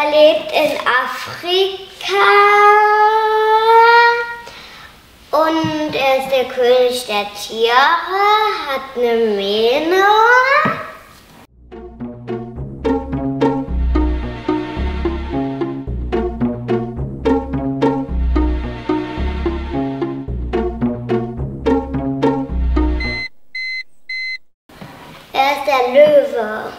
Er lebt in Afrika und er ist der König der Tiere, hat eine Mähne. Er ist der Löwe.